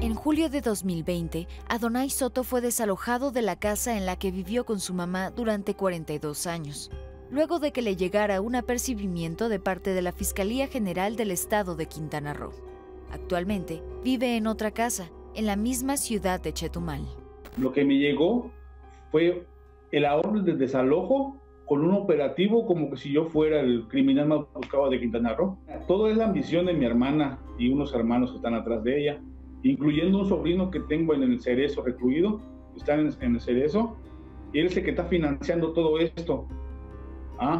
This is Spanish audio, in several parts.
En julio de 2020, Adonay Soto fue desalojado de la casa en la que vivió con su mamá durante 42 años, luego de que le llegara un apercibimiento de parte de la Fiscalía General del Estado de Quintana Roo. Actualmente vive en otra casa, en la misma ciudad de Chetumal. Lo que me llegó fue la orden de desalojo con un operativo como que si yo fuera el criminal más buscado de Quintana Roo. Todo es la ambición de mi hermana y unos hermanos que están atrás de ella, incluyendo un sobrino que tengo en el Cerezo recluido, está en el Cerezo, y él es el que está financiando todo esto.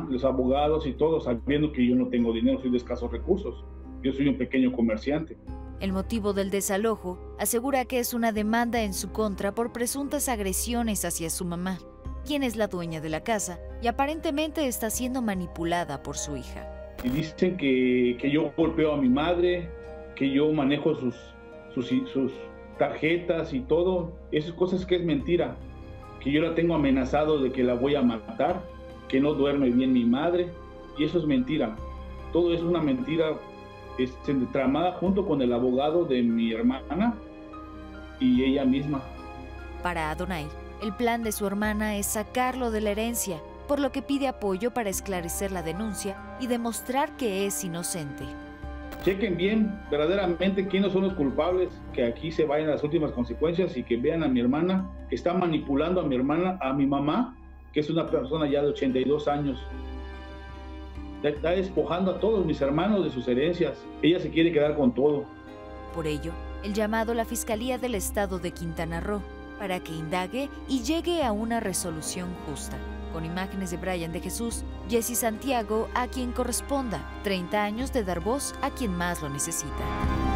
Los abogados y todos, sabiendo que yo no tengo dinero, soy de escasos recursos. Yo soy un pequeño comerciante. El motivo del desalojo asegura que es una demanda en su contra por presuntas agresiones hacia su mamá, quien es la dueña de la casa y aparentemente está siendo manipulada por su hija. Y dicen que yo golpeo a mi madre, que yo manejo sus tarjetas y todo. Esas cosas que es mentira, que yo la tengo amenazado de que la voy a matar, que no duerme bien mi madre, y eso es mentira. Todo es una mentira tramada junto con el abogado de mi hermana y ella misma. Para Adonay, el plan de su hermana es sacarlo de la herencia, por lo que pide apoyo para esclarecer la denuncia y demostrar que es inocente. Chequen bien verdaderamente quiénes son los culpables, que aquí se vayan las últimas consecuencias y que vean a mi hermana, que está manipulando a mi hermana, a mi mamá, que es una persona ya de 82 años. Está despojando a todos mis hermanos de sus herencias. Ella se quiere quedar con todo. Por ello, el llamado a la Fiscalía del Estado de Quintana Roo para que indague y llegue a una resolución justa. Con imágenes de Brian de Jesús, Jesse Santiago, A Quien Corresponda. 30 años de dar voz a quien más lo necesita.